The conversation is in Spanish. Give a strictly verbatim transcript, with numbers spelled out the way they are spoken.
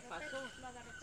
se pasó.